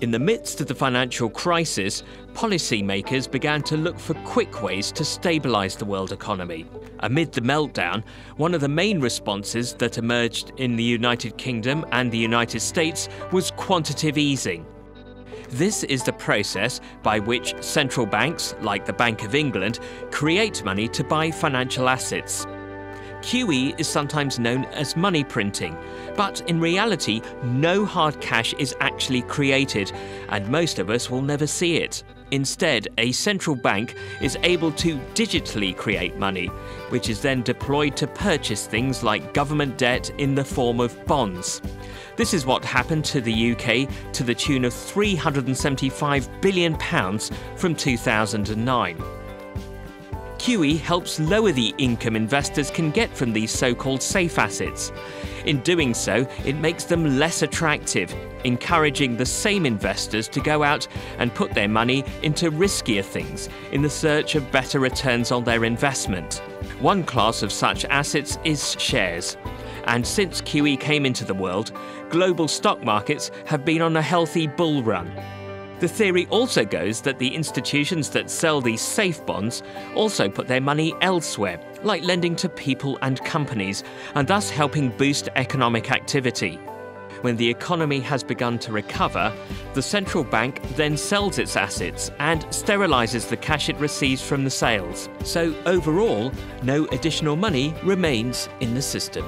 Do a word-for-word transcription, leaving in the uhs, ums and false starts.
In the midst of the financial crisis, policymakers began to look for quick ways to stabilise the world economy. Amid the meltdown, one of the main responses that emerged in the United Kingdom and the United States was quantitative easing. This is the process by which central banks, like the Bank of England, create money to buy financial assets. Q E is sometimes known as money printing, but in reality, no hard cash is actually created, and most of us will never see it. Instead, a central bank is able to digitally create money, which is then deployed to purchase things like government debt in the form of bonds. This is what happened to the U K to the tune of three hundred seventy-five billion pounds from two thousand nine. Q E helps lower the income investors can get from these so-called safe assets. In doing so, it makes them less attractive, encouraging the same investors to go out and put their money into riskier things in the search of better returns on their investment. One class of such assets is shares. And since Q E came into the world, global stock markets have been on a healthy bull run. The theory also goes that the institutions that sell these safe bonds also put their money elsewhere, like lending to people and companies, and thus helping boost economic activity. When the economy has begun to recover, the central bank then sells its assets and sterilises the cash it receives from the sales. So overall, no additional money remains in the system.